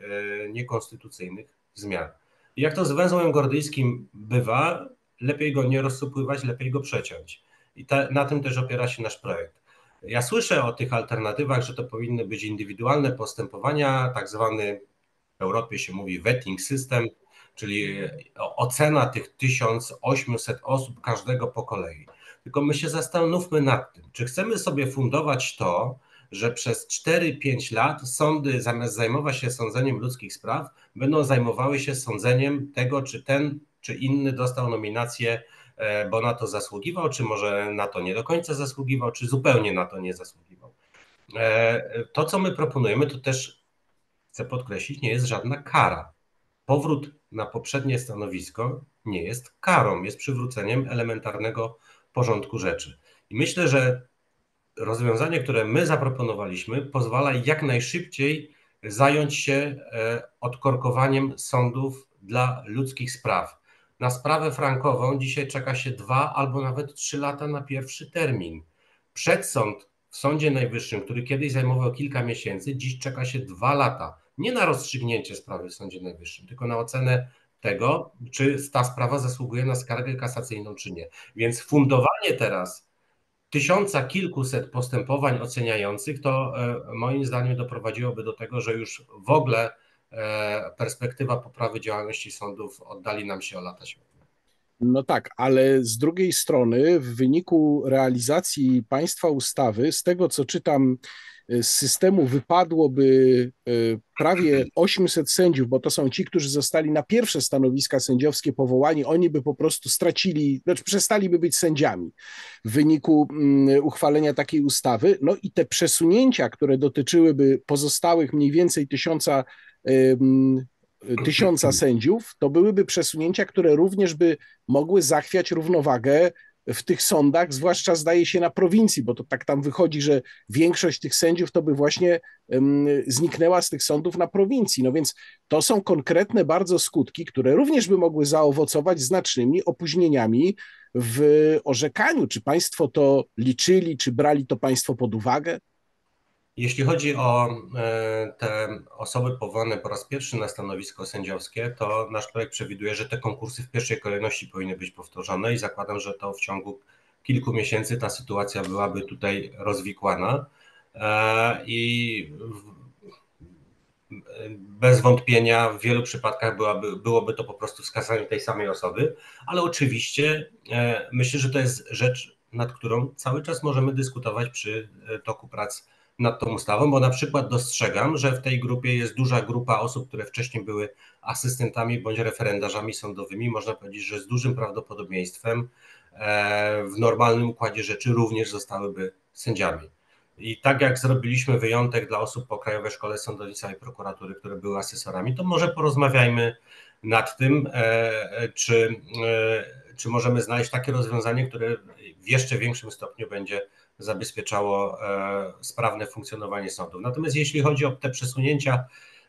niekonstytucyjnych zmian. I jak to z węzłem gordyjskim bywa, lepiej go nie rozsupływać, lepiej go przeciąć. I ta, na tym też opiera się nasz projekt. Ja słyszę o tych alternatywach, że to powinny być indywidualne postępowania, tak zwany w Europie się mówi vetting system, czyli ocena tych tysiąc osiemset osób każdego po kolei. Tylko my się zastanówmy nad tym, czy chcemy sobie fundować to, że przez cztery pięć lat sądy zamiast zajmować się sądzeniem ludzkich spraw, będą zajmowały się sądzeniem tego, czy ten czy inny dostał nominację, bo na to zasługiwał, czy może na to nie do końca zasługiwał, czy zupełnie na to nie zasługiwał. To, co my proponujemy, to też, chcę podkreślić, nie jest żadna kara. Powrót na poprzednie stanowisko nie jest karą, jest przywróceniem elementarnego porządku rzeczy. I myślę, że rozwiązanie, które my zaproponowaliśmy, pozwala jak najszybciej zająć się odkorkowaniem sądów dla ludzkich spraw. Na sprawę frankową dzisiaj czeka się dwa albo nawet trzy lata na pierwszy termin. Przedsąd w Sądzie Najwyższym, który kiedyś zajmował kilka miesięcy, dziś czeka się dwa lata. Nie na rozstrzygnięcie sprawy w Sądzie Najwyższym, tylko na ocenę tego, czy ta sprawa zasługuje na skargę kasacyjną, czy nie. Więc fundowanie teraz tysiąca kilkuset postępowań oceniających to moim zdaniem doprowadziłoby do tego, że już w ogóle perspektywa poprawy działalności sądów oddali nam się o lata świetne. No tak, ale z drugiej strony w wyniku realizacji państwa ustawy, z tego co czytam, z systemu wypadłoby prawie osiemset sędziów, bo to są ci, którzy zostali na pierwsze stanowiska sędziowskie powołani, oni by po prostu stracili, znaczy przestaliby być sędziami w wyniku uchwalenia takiej ustawy. No i te przesunięcia, które dotyczyłyby pozostałych mniej więcej tysiąca, tysiąca sędziów, to byłyby przesunięcia, które również by mogły zachwiać równowagę w tych sądach, zwłaszcza zdaje się na prowincji, bo to tak tam wychodzi, że większość tych sędziów to by właśnie um, zniknęła z tych sądów na prowincji. No więc to są konkretne bardzo skutki, które również by mogły zaowocować znacznymi opóźnieniami w orzekaniu. Czy państwo to liczyli, czy brali to państwo pod uwagę? Jeśli chodzi o te osoby powołane po raz pierwszy na stanowisko sędziowskie, to nasz projekt przewiduje, że te konkursy w pierwszej kolejności powinny być powtórzone i zakładam, że to w ciągu kilku miesięcy ta sytuacja byłaby tutaj rozwikłana i bez wątpienia w wielu przypadkach byłaby, byłoby to po prostu skazanie tej samej osoby, ale oczywiście myślę, że to jest rzecz, nad którą cały czas możemy dyskutować przy toku prac nad tą ustawą, bo na przykład dostrzegam, że w tej grupie jest duża grupa osób, które wcześniej były asystentami bądź referendarzami sądowymi. Można powiedzieć, że z dużym prawdopodobieństwem w normalnym układzie rzeczy również zostałyby sędziami. I tak jak zrobiliśmy wyjątek dla osób po Krajowej Szkole Sądownictwa i Prokuratury, które były asesorami, to może porozmawiajmy nad tym, czy, czy możemy znaleźć takie rozwiązanie, które w jeszcze większym stopniu będzie zabezpieczało sprawne funkcjonowanie sądów. Natomiast jeśli chodzi o te przesunięcia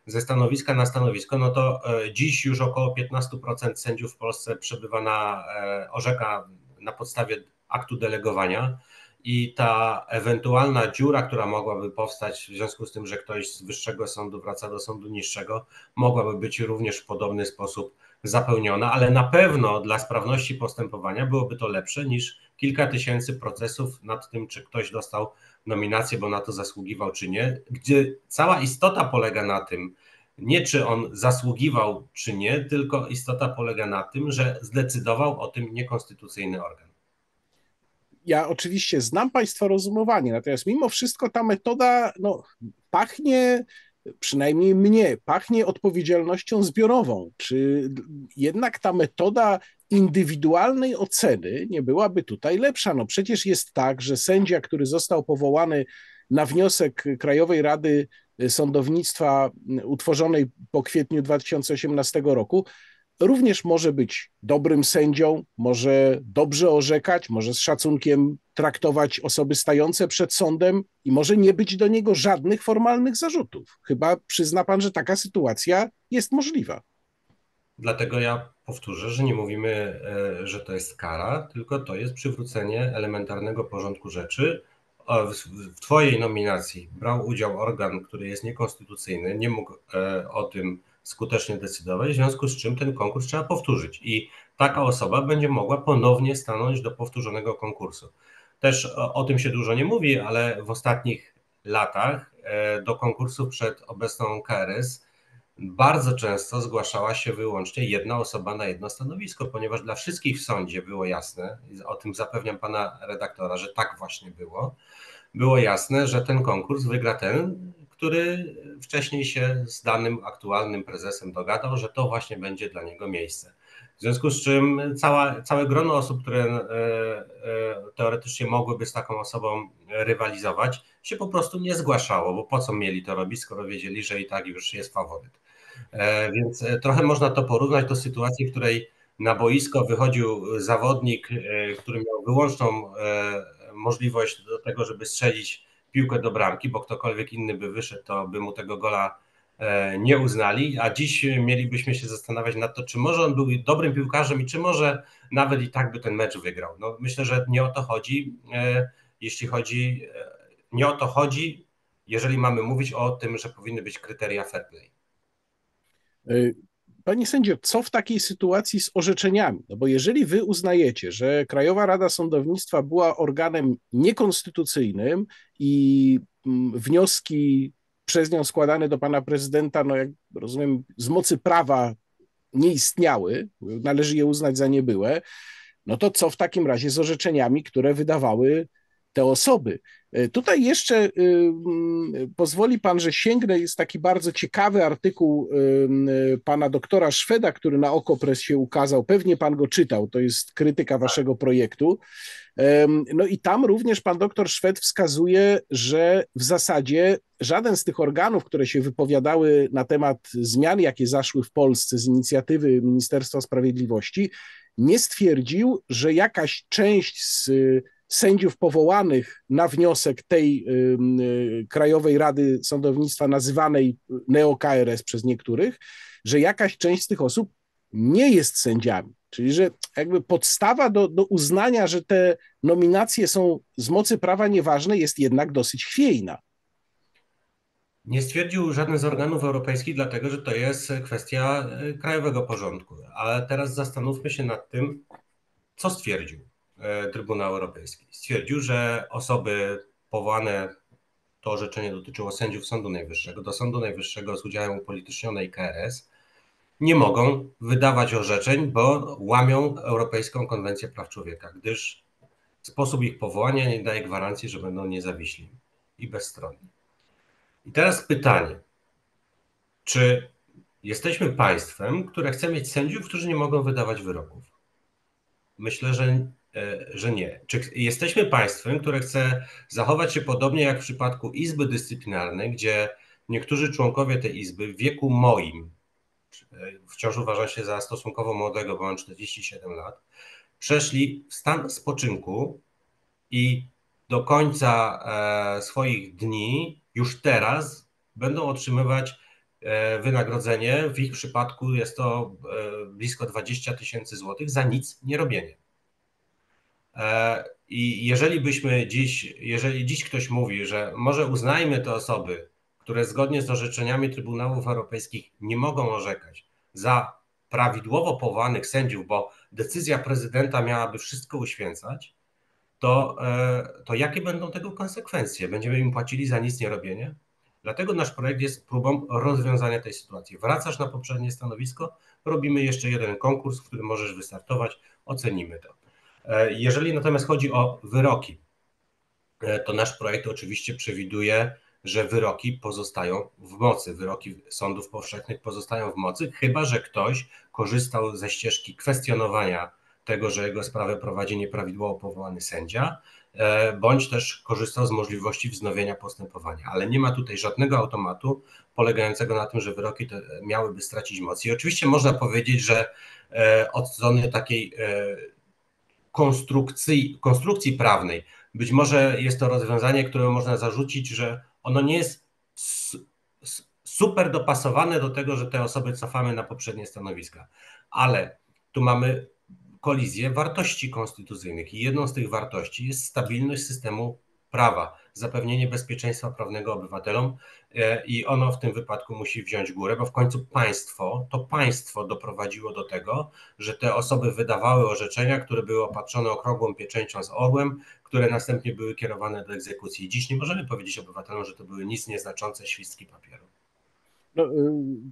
ze stanowiska na stanowisko, no to dziś już około piętnaście procent sędziów w Polsce przebywa na, orzeka na podstawie aktu delegowania i ta ewentualna dziura, która mogłaby powstać w związku z tym, że ktoś z wyższego sądu wraca do sądu niższego, mogłaby być również w podobny sposób zapełniona, ale na pewno dla sprawności postępowania byłoby to lepsze niż kilka tysięcy procesów nad tym, czy ktoś dostał nominację, bo na to zasługiwał, czy nie, gdzie cała istota polega na tym, Nie czy on zasługiwał, czy nie, tylko istota polega na tym, że zdecydował o tym niekonstytucyjny organ. Ja oczywiście znam państwa rozumowanie, natomiast mimo wszystko ta metoda no, pachnie, przynajmniej mnie, pachnie odpowiedzialnością zbiorową. Czy jednak ta metoda indywidualnej oceny nie byłaby tutaj lepsza? No przecież jest tak, że sędzia, który został powołany na wniosek Krajowej Rady Sądownictwa utworzonej po kwietniu dwa tysiące osiemnastego roku, również może być dobrym sędzią, może dobrze orzekać, może z szacunkiem traktować osoby stające przed sądem i może nie być do niego żadnych formalnych zarzutów. Chyba przyzna pan, że taka sytuacja jest możliwa. Dlatego ja powtórzę, że nie mówimy, że to jest kara, tylko to jest przywrócenie elementarnego porządku rzeczy. W twojej nominacji brał udział organ, który jest niekonstytucyjny, nie mógł o tym skutecznie decydować, w związku z czym ten konkurs trzeba powtórzyć i taka osoba będzie mogła ponownie stanąć do powtórzonego konkursu. Też o, o tym się dużo nie mówi, ale w ostatnich latach do konkursów przed obecną K R S bardzo często zgłaszała się wyłącznie jedna osoba na jedno stanowisko, ponieważ dla wszystkich w sądzie było jasne, o tym zapewniam pana redaktora, że tak właśnie było, było jasne, że ten konkurs wygra ten, który wcześniej się z danym aktualnym prezesem dogadał, że to właśnie będzie dla niego miejsce. W związku z czym cała, całe grono osób, które e, e, teoretycznie mogłyby z taką osobą rywalizować, się po prostu nie zgłaszało, bo po co mieli to robić, skoro wiedzieli, że i tak już jest faworyt. E, więc trochę można to porównać do sytuacji, w której na boisko wychodził zawodnik, e, który miał wyłączną e, możliwość do tego, żeby strzelić piłkę do bramki, bo ktokolwiek inny by wyszedł, to by mu tego gola nie uznali, a dziś mielibyśmy się zastanawiać nad to, czy może on był dobrym piłkarzem i czy może nawet i tak by ten mecz wygrał. No, myślę, że nie o to chodzi, jeśli chodzi, nie o to chodzi, jeżeli mamy mówić o tym, że powinny być kryteria fair play. Panie sędzio, co w takiej sytuacji z orzeczeniami? No bo jeżeli wy uznajecie, że Krajowa Rada Sądownictwa była organem niekonstytucyjnym i wnioski przez nią składane do pana prezydenta, no jak rozumiem, z mocy prawa nie istniały, należy je uznać za niebyłe, no to co w takim razie z orzeczeniami, które wydawały te osoby? Tutaj jeszcze y, y, pozwoli pan, że sięgnę, jest taki bardzo ciekawy artykuł y, y, pana doktora Szweda, który na Okopress się ukazał, pewnie pan go czytał, to jest krytyka waszego projektu. Y, no i tam również pan doktor Szwed wskazuje, że w zasadzie żaden z tych organów, które się wypowiadały na temat zmian, jakie zaszły w Polsce z inicjatywy Ministerstwa Sprawiedliwości, nie stwierdził, że jakaś część z sędziów powołanych na wniosek tej y, y, Krajowej Rady Sądownictwa nazywanej neo-K R S przez niektórych, że jakaś część z tych osób nie jest sędziami. Czyli że jakby podstawa do, do uznania, że te nominacje są z mocy prawa nieważne, jest jednak dosyć chwiejna. Nie stwierdził żaden z organów europejskich, dlatego że to jest kwestia krajowego porządku. Ale teraz zastanówmy się nad tym, co stwierdził Trybunał Europejski. Stwierdził, że osoby powołane, to orzeczenie dotyczyło sędziów Sądu Najwyższego, do Sądu Najwyższego z udziałem upolitycznionej K R S nie mogą wydawać orzeczeń, bo łamią Europejską Konwencję Praw Człowieka, gdyż sposób ich powołania nie daje gwarancji, że będą niezawiśli i bezstronni. I teraz pytanie, czy jesteśmy państwem, które chce mieć sędziów, którzy nie mogą wydawać wyroków? Myślę, że że nie. Czy jesteśmy państwem, które chce zachować się podobnie jak w przypadku Izby Dyscyplinarnej, gdzie niektórzy członkowie tej Izby w wieku moim, wciąż uważam się za stosunkowo młodego, bo mam czterdzieści siedem lat, przeszli w stan spoczynku i do końca swoich dni już teraz będą otrzymywać wynagrodzenie, w ich przypadku jest to blisko dwadzieścia tysięcy złotych za nic nie robienie. I jeżeli byśmy dziś, jeżeli dziś ktoś mówi, że może uznajmy te osoby, które zgodnie z orzeczeniami Trybunałów Europejskich nie mogą orzekać, za prawidłowo powołanych sędziów, bo decyzja prezydenta miałaby wszystko uświęcać, to, to jakie będą tego konsekwencje? Będziemy im płacili za nic nie robienie? Dlatego nasz projekt jest próbą rozwiązania tej sytuacji. Wracasz na poprzednie stanowisko, robimy jeszcze jeden konkurs, w którym możesz wystartować, ocenimy to. Jeżeli natomiast chodzi o wyroki, to nasz projekt oczywiście przewiduje, że wyroki pozostają w mocy, wyroki sądów powszechnych pozostają w mocy, chyba że ktoś korzystał ze ścieżki kwestionowania tego, że jego sprawę prowadzi nieprawidłowo powołany sędzia, bądź też korzystał z możliwości wznowienia postępowania. Ale nie ma tutaj żadnego automatu polegającego na tym, że wyroki te miałyby stracić moc. I oczywiście można powiedzieć, że od strony takiej konstrukcji, konstrukcji prawnej być może jest to rozwiązanie, które można zarzucić, że ono nie jest super dopasowane do tego, że te osoby cofamy na poprzednie stanowiska. Ale tu mamy kolizję wartości konstytucyjnych i jedną z tych wartości jest stabilność systemu prawa, zapewnienie bezpieczeństwa prawnego obywatelom i ono w tym wypadku musi wziąć górę, bo w końcu państwo, to państwo doprowadziło do tego, że te osoby wydawały orzeczenia, które były opatrzone okrągłą pieczęcią z orłem, które następnie były kierowane do egzekucji. Dziś nie możemy powiedzieć obywatelom, że to były nic nieznaczące świstki papieru. No,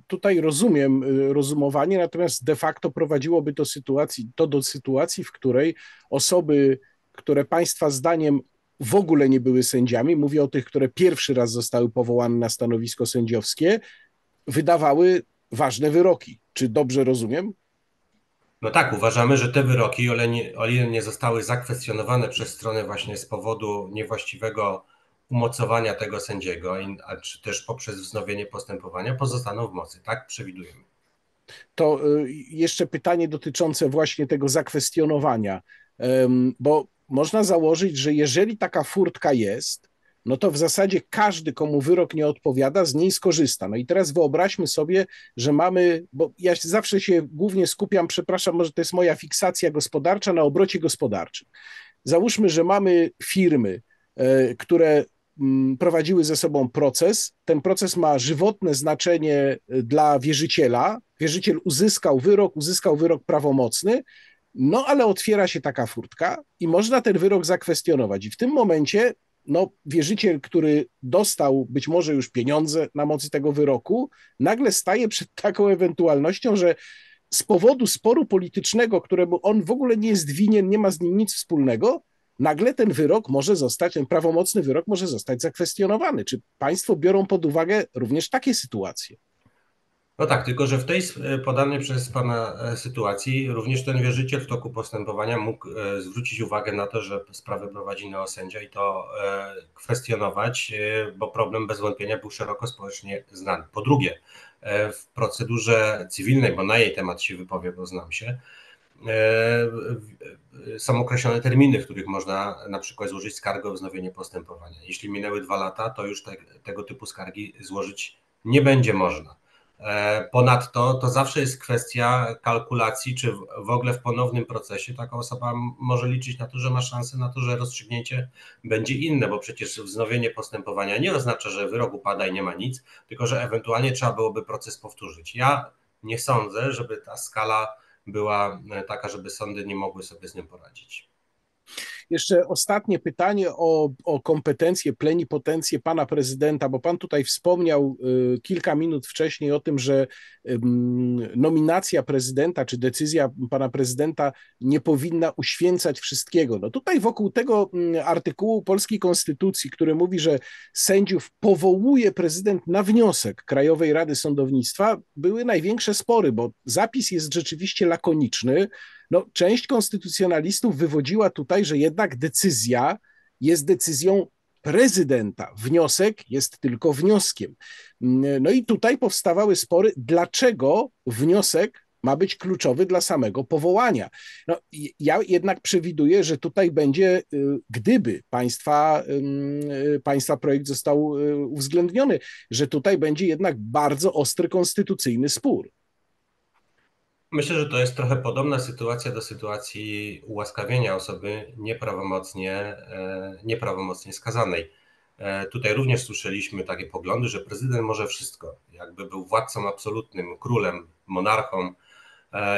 tutaj rozumiem rozumowanie, natomiast de facto prowadziłoby to, sytuacji, to do sytuacji, w której osoby, które państwa zdaniem w ogóle nie były sędziami, mówię o tych, które pierwszy raz zostały powołane na stanowisko sędziowskie, wydawały ważne wyroki. Czy dobrze rozumiem? No tak, uważamy, że te wyroki, o ile nie zostały zakwestionowane przez stronę właśnie z powodu niewłaściwego umocowania tego sędziego, czy też poprzez wznowienie postępowania, pozostaną w mocy. Tak przewidujemy. To jeszcze pytanie dotyczące właśnie tego zakwestionowania, bo można założyć, że jeżeli taka furtka jest, no to w zasadzie każdy, komu wyrok nie odpowiada, z niej skorzysta. No i teraz wyobraźmy sobie, że mamy, bo ja zawsze się głównie skupiam, przepraszam, może to jest moja fiksacja gospodarcza, na obrocie gospodarczym. Załóżmy, że mamy firmy, które prowadziły ze sobą proces. Ten proces ma żywotne znaczenie dla wierzyciela. Wierzyciel uzyskał wyrok, uzyskał wyrok prawomocny, no ale otwiera się taka furtka i można ten wyrok zakwestionować. I w tym momencie no, wierzyciel, który dostał być może już pieniądze na mocy tego wyroku, nagle staje przed taką ewentualnością, że z powodu sporu politycznego, któremu on w ogóle nie jest winien, nie ma z nim nic wspólnego, nagle ten wyrok może zostać, ten prawomocny wyrok może zostać zakwestionowany. Czy państwo biorą pod uwagę również takie sytuacje? No tak, tylko że w tej podanej przez pana sytuacji również ten wierzyciel w toku postępowania mógł zwrócić uwagę na to, że sprawę prowadzi neosędzia i to kwestionować, bo problem bez wątpienia był szeroko społecznie znany. Po drugie, w procedurze cywilnej, bo na jej temat się wypowiem, bo znam się, są określone terminy, w których można na przykład złożyć skargę o wznowienie postępowania. Jeśli minęły dwa lata, to już te, tego typu skargi złożyć nie będzie można. Ponadto to zawsze jest kwestia kalkulacji, czy w ogóle w ponownym procesie taka osoba może liczyć na to, że ma szansę na to, że rozstrzygnięcie będzie inne, bo przecież wznowienie postępowania nie oznacza, że wyrok upada i nie ma nic, tylko że ewentualnie trzeba byłoby proces powtórzyć. Ja nie sądzę, żeby ta skala była taka, żeby sądy nie mogły sobie z nią poradzić. Jeszcze ostatnie pytanie o, o kompetencje, plenipotencje pana prezydenta, bo pan tutaj wspomniał y, kilka minut wcześniej o tym, że y, nominacja prezydenta czy decyzja pana prezydenta nie powinna uświęcać wszystkiego. No tutaj wokół tego y, artykułu polskiej konstytucji, który mówi, że sędziów powołuje prezydent na wniosek Krajowej Rady Sądownictwa, były największe spory, bo zapis jest rzeczywiście lakoniczny. No, część konstytucjonalistów wywodziła tutaj, że jednak decyzja jest decyzją prezydenta. Wniosek jest tylko wnioskiem. No i tutaj powstawały spory, dlaczego wniosek ma być kluczowy dla samego powołania. No, ja jednak przewiduję, że tutaj będzie, gdyby państwa, państwa projekt został uwzględniony, że tutaj będzie jednak bardzo ostry konstytucyjny spór. Myślę, że to jest trochę podobna sytuacja do sytuacji ułaskawienia osoby nieprawomocnie, nieprawomocnie skazanej. Tutaj również słyszeliśmy takie poglądy, że prezydent może wszystko, jakby był władcą absolutnym, królem, monarchą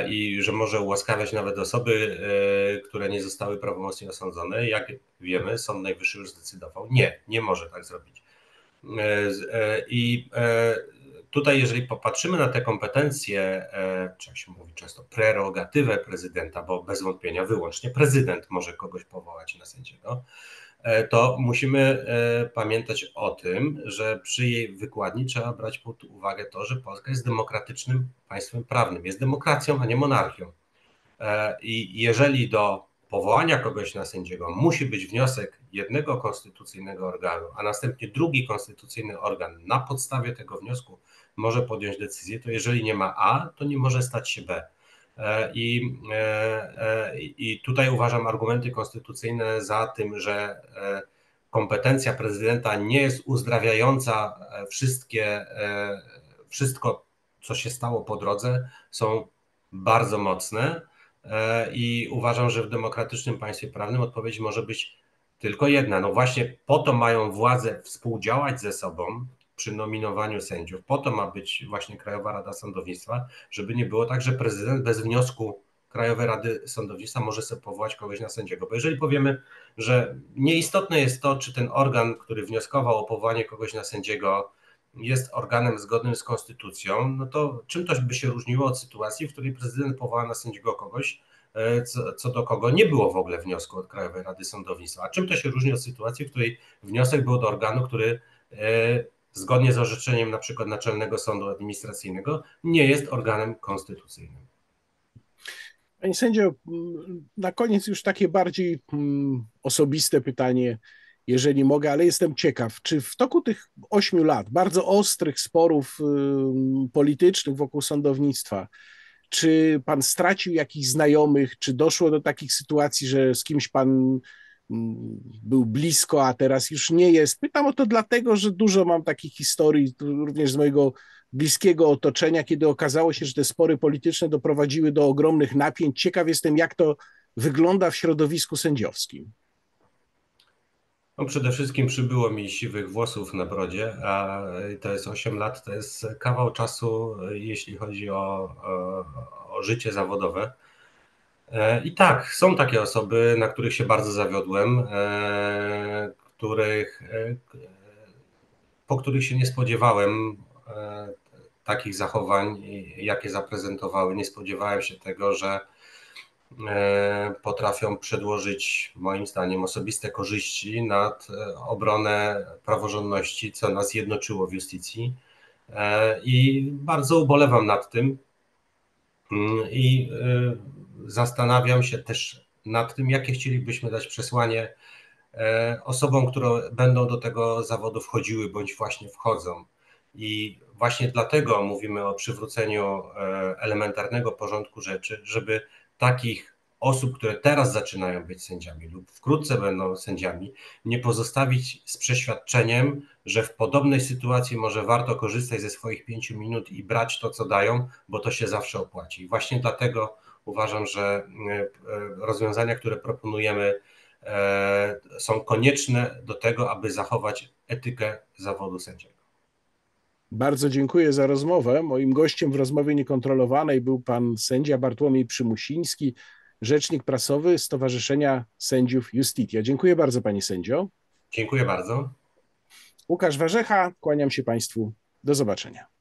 i że może ułaskawiać nawet osoby, które nie zostały prawomocnie osądzone. Jak wiemy, Sąd Najwyższy już zdecydował, nie, nie może tak zrobić. I tutaj, jeżeli popatrzymy na te kompetencje, jak się mówi często, prerogatywę prezydenta, bo bez wątpienia wyłącznie prezydent może kogoś powołać na sędziego, to musimy pamiętać o tym, że przy jej wykładni trzeba brać pod uwagę to, że Polska jest demokratycznym państwem prawnym, jest demokracją, a nie monarchią. I jeżeli do powołania kogoś na sędziego musi być wniosek jednego konstytucyjnego organu, a następnie drugi konstytucyjny organ na podstawie tego wniosku może podjąć decyzję, to jeżeli nie ma A, to nie może stać się B. I, i tutaj uważam argumenty konstytucyjne za tym, że kompetencja prezydenta nie jest uzdrawiająca wszystkie, wszystko, co się stało po drodze, są bardzo mocne. I uważam, że w demokratycznym państwie prawnym odpowiedź może być tylko jedna. No właśnie po to mają władze współdziałać ze sobą przy nominowaniu sędziów. Po to ma być właśnie Krajowa Rada Sądownictwa, żeby nie było tak, że prezydent bez wniosku Krajowej Rady Sądownictwa może sobie powołać kogoś na sędziego. Bo jeżeli powiemy, że nieistotne jest to, czy ten organ, który wnioskował o powołanie kogoś na sędziego, jest organem zgodnym z konstytucją, no to czym to by się różniło od sytuacji, w której prezydent powoła na sędziego kogoś, co, co do kogo nie było w ogóle wniosku od Krajowej Rady Sądownictwa. A czym to się różni od sytuacji, w której wniosek był do organu, który zgodnie z orzeczeniem na przykład Naczelnego Sądu Administracyjnego nie jest organem konstytucyjnym. Panie sędzio, na koniec już takie bardziej osobiste pytanie, jeżeli mogę, ale jestem ciekaw, czy w toku tych ośmiu lat bardzo ostrych sporów politycznych wokół sądownictwa, czy pan stracił jakichś znajomych, czy doszło do takich sytuacji, że z kimś pan był blisko, a teraz już nie jest? Pytam o to dlatego, że dużo mam takich historii, również z mojego bliskiego otoczenia, kiedy okazało się, że te spory polityczne doprowadziły do ogromnych napięć. Ciekaw jestem, jak to wygląda w środowisku sędziowskim. No przede wszystkim przybyło mi siwych włosów na brodzie, a to jest osiem lat, to jest kawał czasu, jeśli chodzi o, o, o życie zawodowe. I tak, są takie osoby, na których się bardzo zawiodłem, których, po których się nie spodziewałem takich zachowań, jakie zaprezentowały. Nie spodziewałem się tego, że potrafią przedłożyć moim zdaniem osobiste korzyści nad obronę praworządności, co nas jednoczyło w Iustitii, i bardzo ubolewam nad tym i zastanawiam się też nad tym, jakie chcielibyśmy dać przesłanie osobom, które będą do tego zawodu wchodziły bądź właśnie wchodzą. I właśnie dlatego mówimy o przywróceniu elementarnego porządku rzeczy, żeby takich osób, które teraz zaczynają być sędziami lub wkrótce będą sędziami, nie pozostawić z przeświadczeniem, że w podobnej sytuacji może warto korzystać ze swoich pięciu minut i brać to, co dają, bo to się zawsze opłaci. I właśnie dlatego uważam, że rozwiązania, które proponujemy, są konieczne do tego, aby zachować etykę zawodu sędziego. Bardzo dziękuję za rozmowę. Moim gościem w Rozmowie Niekontrolowanej był pan sędzia Bartłomiej Przymusiński, rzecznik prasowy Stowarzyszenia Sędziów Iustitia. Dziękuję bardzo, panie sędzio. Dziękuję bardzo. Łukasz Warzecha, kłaniam się państwu. Do zobaczenia.